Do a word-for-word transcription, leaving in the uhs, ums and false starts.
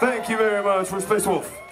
Thank you very much. We're Spacewolf.